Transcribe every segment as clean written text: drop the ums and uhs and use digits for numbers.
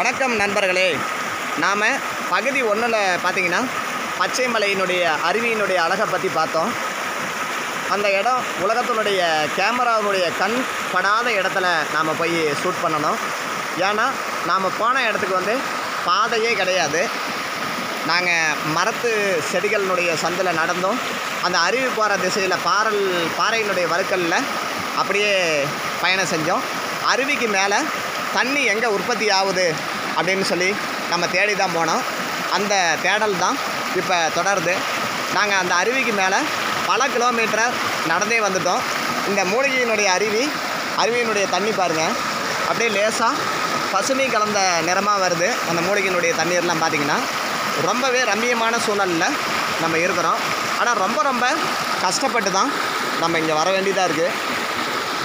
வணக்கம் நண்பர்களே. நாம் பகுதி ஒன்றில் பார்த்திங்கன்னா பச்சைமலையினுடைய அருவியினுடைய அழகை பற்றி பார்த்தோம். அந்த இடம் உலகத்தினுடைய கேமராவுடைய கண் படாத இடத்துல நாம் போய் ஷூட் பண்ணணும். ஏன்னா நாம் போன இடத்துக்கு வந்து பாதையே கிடையாது. நாங்கள் மரத்து செடிகளினுடைய சந்தில் நடந்தோம். அந்த அருவி போகிற திசையில் பாறையினுடைய வழுக்கல்ல அப்படியே பயணம் செஞ்சோம். அருவிக்கு மேலே தண்ணி எங்கே உற்பத்தி ஆகுது அப்படின்னு சொல்லி நம்ம தேடி தான் போனோம். அந்த தேடல் தான் இப்போ தொடருது. நாங்கள் அந்த அருவிக்கு மேலே பல கிலோமீட்டர் நடந்தே வந்துட்டோம். இந்த மூலிகையினுடைய அருவியினுடைய தண்ணி பாருங்கள், அப்படியே லேசாக பசுமை கலந்த நிறமாக வருது. அந்த மூலிகையினுடைய தண்ணீர்லாம் பார்த்திங்கன்னா ரொம்பவே ரம்மியமான சூழலில் நம்ம இருக்கிறோம். ஆனால் ரொம்ப ரொம்ப கஷ்டப்பட்டு தான் நம்ம இங்கே வர வேண்டியதாக இருக்குது.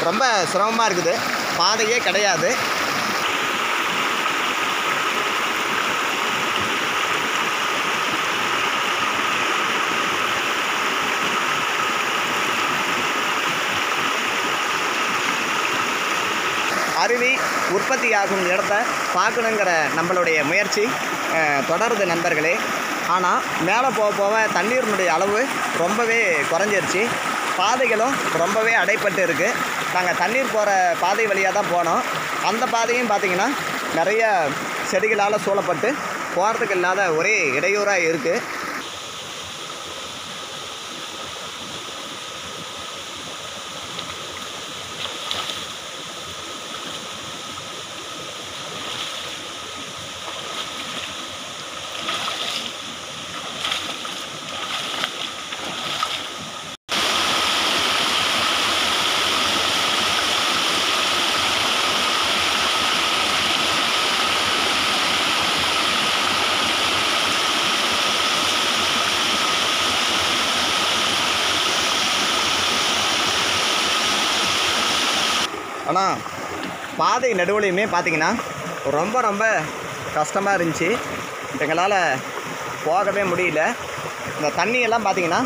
ரொம்ப சிரமமாக இருக்குது, பாதையே கிடையாது. அருவி உற்பத்தி ஆகும் இடத்தை பார்க்கணுங்கிற நம்மளுடைய முயற்சி தொடருது நண்பர்களே. ஆனால் மேலே போக போக தண்ணீரினுடைய அளவு ரொம்பவே குறைஞ்சிருச்சு. பாதைகளும் ரொம்பவே அடைப்பட்டு இருக்குது. நாங்கள் தண்ணீர் போகிற பாதை வழியாக தான் போனோம். அந்த பாதையும் பார்த்திங்கன்னா நிறைய செடிகளால் சூழப்பட்டு போகிறதுக்கு இல்லாத ஒரே இடையூறாக இருக்குது. ஆனால் பாதை நடுவுலையுமே பார்த்திங்கன்னா ரொம்ப ரொம்ப கஷ்டமாக இருந்துச்சு. எங்களால் போகவே முடியல. இந்த தண்ணியெல்லாம் பார்த்திங்கன்னா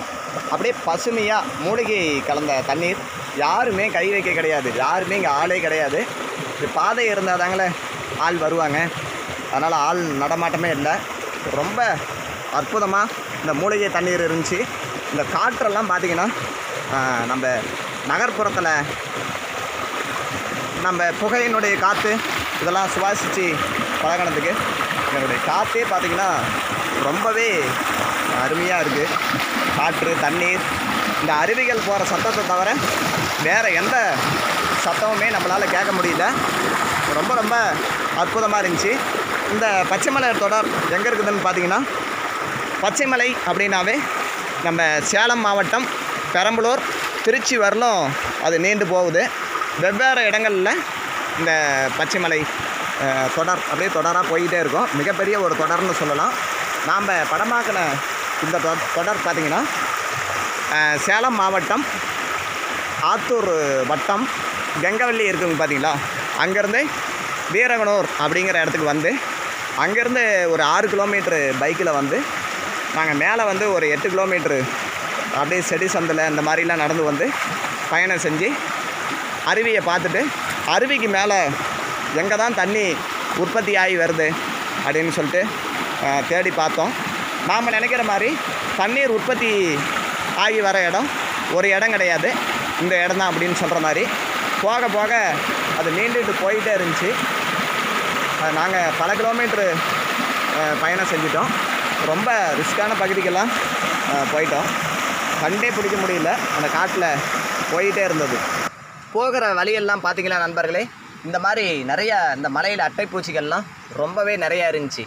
அப்படியே பசுமையாக மூலிகை கலந்த தண்ணீர். யாருமே கை வைக்க கிடையாது, யாருமே இங்கே ஆளே கிடையாது. இது பாதை இருந்தால் தாங்களே ஆள் வருவாங்க. அதனால் ஆள் நடமாட்டமே இல்லை. ரொம்ப அற்புதமாக இந்த மூலிகை தண்ணீர் இருந்துச்சு. இந்த காற்றெல்லாம் பார்த்திங்கன்னா நம்ம நகர்ப்புறத்தில் நம்ம புகையினுடைய காற்று இதெல்லாம் சுவாசித்து பழகினதுக்கு என்னுடைய காற்றே பார்த்திங்கன்னா ரொம்பவே அருமையாக இருக்குது. காற்று, தண்ணீர், இந்த அருவிகள் போகிற சத்தத்தை தவிர வேறு எந்த சத்தமுமே நம்மளால் கேட்க முடியல. ரொம்ப ரொம்ப அற்புதமாக இருந்துச்சு. இந்த பச்சைமலை தொடர் எங்கே இருக்குதுன்னு பார்த்திங்கன்னா, பச்சைமலை அப்படின்னாவே நம்ம சேலம் மாவட்டம் பெரம்பலூர் திருச்சி வரலும் அது நீண்டு போகுது. வெவ்வேறு இடங்களில் இந்த பச்சைமலை தொடர் அப்படியே தொடராக போயிட்டே இருக்கும். மிகப்பெரிய ஒரு தொடர்னு சொல்லலாம். நாம் படமாக்கின இந்த தொடர் பார்த்திங்கன்னா சேலம் மாவட்டம் ஆத்தூர் வட்டம் கெங்கவள்ளி இருக்குதுங்க பார்த்திங்களா, அங்கேருந்து வீரகனூர் அப்படிங்கிற இடத்துக்கு வந்து அங்கேருந்து ஒரு 6 கிலோமீட்ரு பைக்கில் வந்து நாங்கள் மேலே வந்து ஒரு 8 கிலோமீட்ரு அப்படியே செடி சந்தில் இந்த மாதிரிலாம் நடந்து வந்து பயணம் செஞ்சு அருவியை பார்த்துட்டு அருவிக்கு மேலே எங்கே தான் தண்ணி உற்பத்தி ஆகி வருது அப்படின்னு சொல்லிட்டு தேடி பார்த்தோம். நாம் நினைக்கிற மாதிரி தண்ணீர் உற்பத்தி ஆகி வர இடம் ஒரு இடம் கிடையாது, இந்த இடம் தான் அப்படின்னு சொல்கிற மாதிரி போக போக அது நீண்டுட்டு போயிட்டே இருந்துச்சு. நாங்கள் பல கிலோமீட்ரு பயணம் செஞ்சிட்டோம். ரொம்ப ரிஸ்க்கான பகுதிக்கெல்லாம் போயிட்டோம். கண்டே பிடிக்க முடியல, அந்த காட்டில் போயிட்டே இருந்தது. போகிற வழியெல்லாம் பார்த்திங்கன்னா நண்பர்களே, இந்த மாதிரி நிறையா இந்த மலையில் அட்டைப்பூச்சிகள்லாம் ரொம்பவே நிறையா இருந்துச்சு.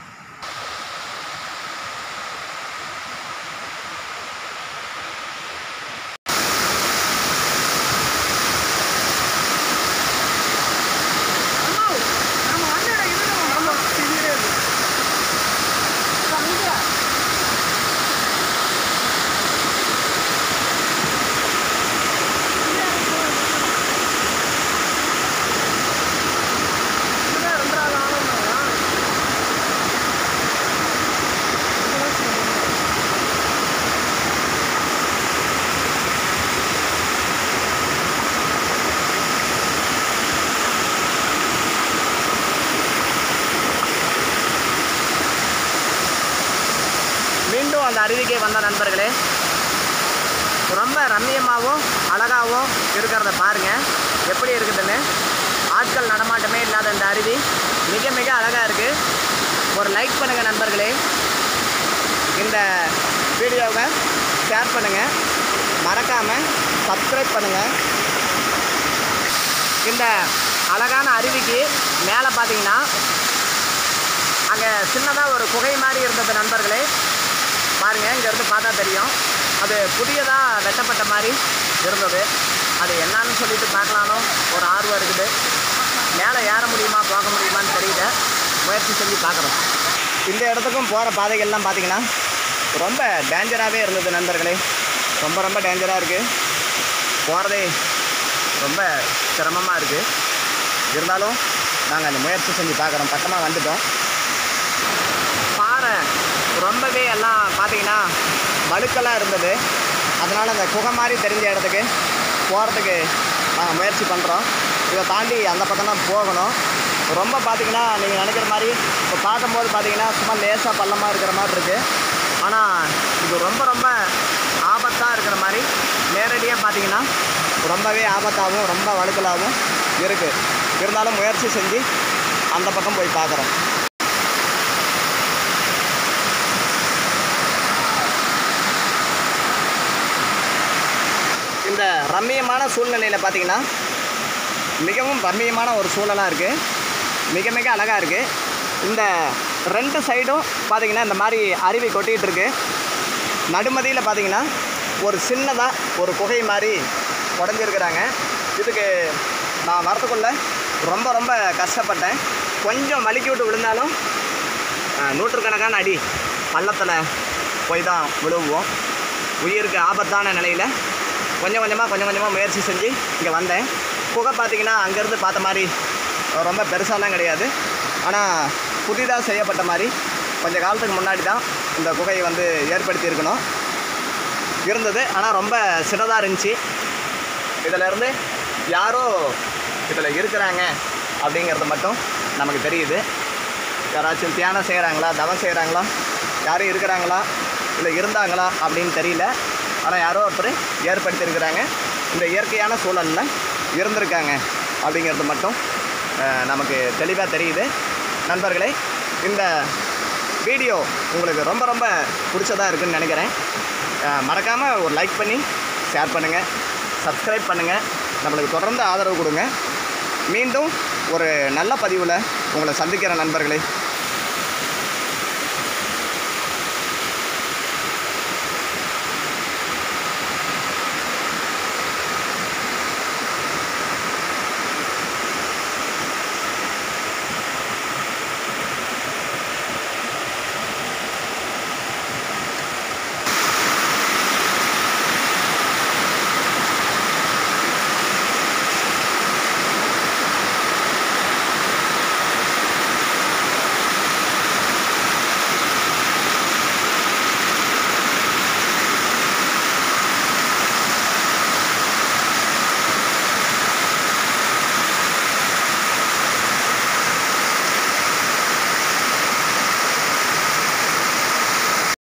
அந்த அருவிக்கே வந்த நண்பர்களே, ரொம்ப ரம்மியமாகவும் அழகாகவும் இருக்கிறத பாருங்கள் எப்படி இருக்குதுன்னு. ஆட்கள் நடமாட்டமே இல்லாத அந்த அருவி மிக மிக அழகாக இருக்குது. ஒரு லைக் பண்ணுங்கள் நண்பர்களே, இந்த வீடியோவை ஷேர் பண்ணுங்கள், மறக்காமல் சப்ஸ்கிரைப் பண்ணுங்கள். இந்த அழகான அருவிக்கு மேலே பார்த்தீங்கன்னா அங்கே சின்னதாக ஒரு குகை மாதிரி இருந்தது நண்பர்களே, பாருங்கள் இங்கேருந்து பார்த்தா தெரியும். அது புதியதாக வெட்டப்பட்ட மாதிரி இருந்தது, அது என்னன்னு சொல்லிட்டு பார்க்கலானோ ஒரு ஆர்வம் இருக்குது. மேலே ஏற முடியுமா போக முடியுமான்னு தெரியல, முயற்சி செஞ்சு பார்க்குறோம். இந்த இடத்துக்கும் போகிற பாதைகள்லாம் பார்த்திங்கன்னா ரொம்ப டேஞ்சராகவே இருந்தது நண்பர்களே, ரொம்ப ரொம்ப டேஞ்சராக இருக்குது, போகிறதே ரொம்ப சிரமமாக இருக்குது. இருந்தாலும் நாங்கள் அந்த முயற்சி செஞ்சு பார்க்குறோம். பக்கமாக வந்துட்டோம். பாறை ரொம்பவே எல்லாம் பார்த்திங்கன்னா வழுக்கெல்லாம் இருந்தது, அதனால் அந்த குகை மாதிரி தெரிஞ்ச இடத்துக்கு போகிறதுக்கு நாங்கள் முயற்சி பண்ணுறோம். இதை தாண்டி அந்த பக்கம்தான் போகணும். ரொம்ப பார்த்திங்கன்னா நீங்கள் நினைக்கிற மாதிரி இப்போ பார்க்கும்போது பார்த்திங்கன்னா சும்மா லேசாக பள்ளமாக இருக்கிற மாதிரி இருக்குது, ஆனால் இது ரொம்ப ரொம்ப ஆபத்தாக இருக்கிற மாதிரி நேரடியாக பார்த்திங்கன்னா ரொம்பவே ஆபத்தாகவும் ரொம்ப வழுக்கலாகவும் இருக்குது. இருந்தாலும் முயற்சி செஞ்சு அந்த பக்கம் போய் பார்க்குறோம். இந்த ரம்மியமான சூழ்நிலையில் பார்த்திங்கன்னா மிகவும் ரம்மியமான ஒரு சூழலாக இருக்குது, மிக மிக அழகாக இருக்குது. இந்த ரெண்டு சைடும் பார்த்திங்கன்னா இந்த மாதிரி அருவி கொட்டிகிட்டு இருக்குது. நடுமதியில் பார்த்திங்கன்னா ஒரு சின்னதாக ஒரு குகை மாதிரி உடஞ்சிருக்கிறாங்க. இதுக்கு நான் வரத்துக்குள்ளே ரொம்ப ரொம்ப கஷ்டப்பட்டேன், கொஞ்சம் வலிக்கி விட்டு விழுந்தாலும் நூற்றுக்கணக்கான அடி பள்ளத்தில் போய் தான் விழுவோம். உயிருக்கு ஆபத்தான நிலையில் கொஞ்சம் கொஞ்சமாக முயற்சி செஞ்சு இங்கே வந்தேன். குகை பார்த்திங்கன்னா அங்கேருந்து பார்த்த மாதிரி ரொம்ப பெருசாலாம் கிடையாது, ஆனால் புதிதாக செய்யப்பட்ட மாதிரி கொஞ்சம் காலத்துக்கு முன்னாடி தான் இந்த குகையை வந்து ஏற்படுத்தியிருக்கணும் இருந்தது, ஆனால் ரொம்ப சின்னதாக இருந்துச்சு. இதிலேருந்து யாரோ இதில் இருக்கிறாங்க அப்படிங்கிறது மட்டும் நமக்கு தெரியுது. யாராச்சும் தியானம் செய்கிறாங்களா, தவம் செய்கிறாங்களா, யாரும் இருக்கிறாங்களா, இல்லை இருந்தாங்களா அப்படின்னு தெரியல, ஆனால் யாரோ ஒருத்தர் ஏற்படுத்தியிருக்கிறாங்க, இந்த இயற்கையான சூழலில் இருந்திருக்காங்க அப்படிங்கிறது மட்டும் நமக்கு தெளிவாக தெரியுது. நண்பர்களே, இந்த வீடியோ உங்களுக்கு ரொம்ப ரொம்ப பிடிச்சதாக இருக்குதுன்னு நினைக்கிறேன். மறக்காமல் ஒரு லைக் பண்ணி ஷேர் பண்ணுங்கள், சப்ஸ்கிரைப் பண்ணுங்கள், நம்மளுக்கு தொடர்ந்து ஆதரவு கொடுங்க. மீண்டும் ஒரு நல்ல பதிவில் உங்களை சந்திக்கிற நண்பர்களே.